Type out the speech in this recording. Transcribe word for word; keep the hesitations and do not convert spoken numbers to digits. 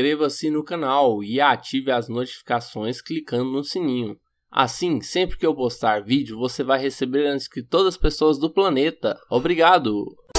inscreva-se no canal e ative as notificações clicando no sininho. Assim, sempre que eu postar vídeo, você vai receber antes que todas as pessoas do planeta. Obrigado!